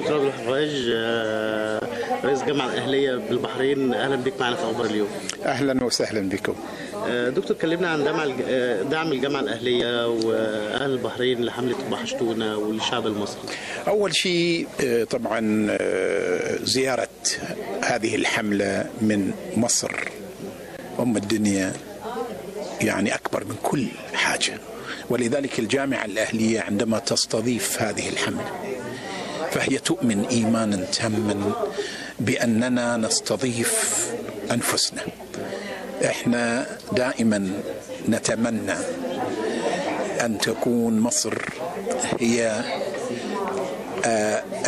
دكتور عبد الحفاج رئيس الجامعه الاهليه بالبحرين، اهلا بك معنا في اخبار اليوم. اهلا وسهلا بكم. دكتور، كلمنا عن دعم الجامعه الاهليه واهل البحرين لحمله بحشتونه وللشعب المصري. اول شيء طبعا زياره هذه الحمله من مصر الدنيا يعني اكبر من كل حاجه، ولذلك الجامعه الاهليه عندما تستضيف هذه الحمله فهي تؤمن ايمانا تاما باننا نستضيف انفسنا. احنا دائما نتمنى ان تكون مصر هي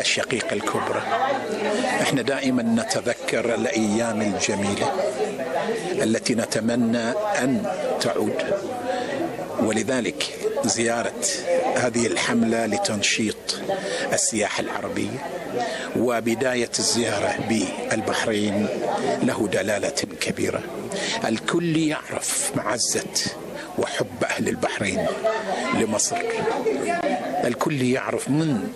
الشقيقه الكبرى. احنا دائما نتذكر الايام الجميله التي نتمنى ان تعود، ولذلك زيارة هذه الحملة لتنشيط السياحة العربية وبداية الزيارة بالبحرين له دلالة كبيرة. الكل يعرف معزة وحب أهل البحرين لمصر، الكل يعرف من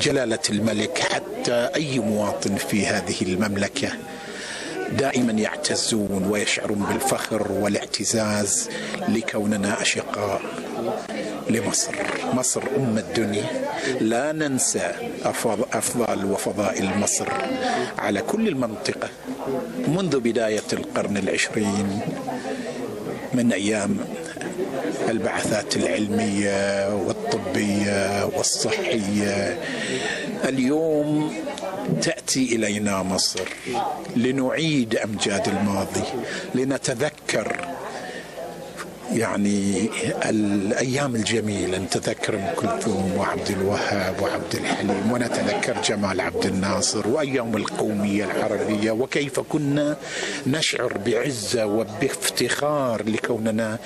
جلالة الملك حتى أي مواطن في هذه المملكة دائما يعتزون ويشعرون بالفخر والاعتزاز لكوننا أشقاء لمصر. مصر أم الدنيا، لا ننسى أفضال وفضائل مصر على كل المنطقة منذ بداية القرن العشرين، من أيام البعثات العلمية والطبية والصحية. اليوم تأتي إلينا مصر لنعيد أمجاد الماضي، لنتذكر يعني الأيام الجميلة، نتذكر أم كلثوم وعبد الوهاب وعبد الحليم، ونتذكر جمال عبد الناصر وأيام القومية العربية، وكيف كنا نشعر بعزة وبافتخار لكوننا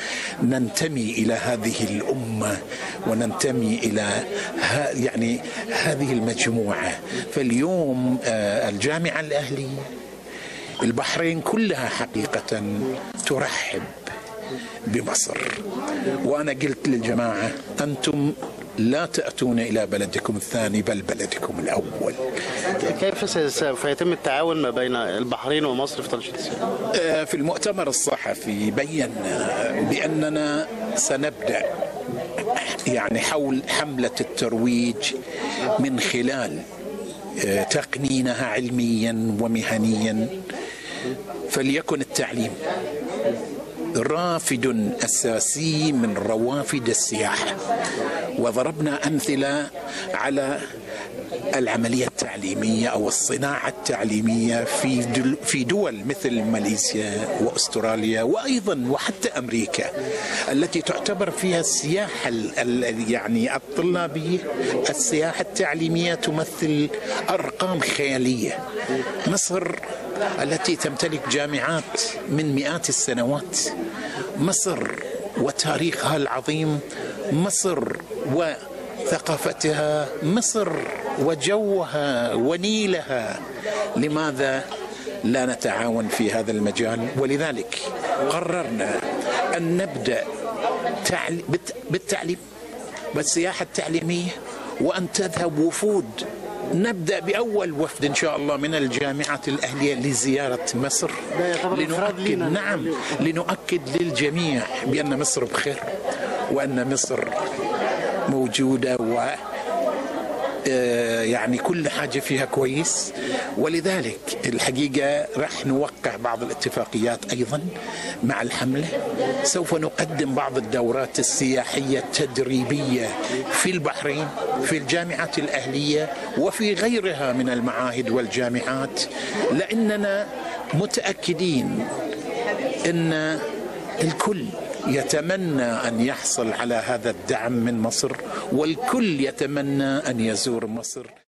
ننتمي إلى هذه الأمة وننتمي إلى يعني هذه المجموعة. فاليوم الجامعة الأهلية البحرين كلها حقيقة ترحب بمصر، وأنا قلت للجماعة أنتم لا تأتون إلى بلدكم الثاني بل بلدكم الأول. كيف سوف يتم التعاون ما بين البحرين ومصر في تنشيط السياحة؟ في المؤتمر الصحفي بينا بأننا سنبدأ يعني حول حملة الترويج من خلال تقنينها علميا ومهنيا، فليكن التعليم رافد أساسي من روافد السياحة، وضربنا أمثلة على العملية التعليمية أو الصناعة التعليمية في دول مثل ماليزيا وأستراليا وأيضا وحتى أمريكا التي تعتبر فيها السياحة يعني الطلابية، السياحة التعليمية تمثل أرقام خيالية. مصر التي تمتلك جامعات من مئات السنوات، مصر وتاريخها العظيم، مصر وثقافتها، مصر وجوها ونيلها، لماذا لا نتعاون في هذا المجال؟ ولذلك قررنا أن نبدأ بالتعليم بالسياحة التعليمية، وأن تذهب وفود، نبدأ بأول وفد إن شاء الله من الجامعة الأهلية لزيارة مصر، لنؤكد لنؤكد للجميع بأن مصر بخير، وأن مصر موجودة و يعني كل حاجة فيها كويس. ولذلك الحقيقة راح نوقع بعض الاتفاقيات أيضا مع الحملة، سوف نقدم بعض الدورات السياحية التدريبية في البحرين في الجامعة الأهلية وفي غيرها من المعاهد والجامعات، لأننا متأكدين أن الكل يتمنى أن يحصل على هذا الدعم من مصر، والكل يتمنى أن يزور مصر.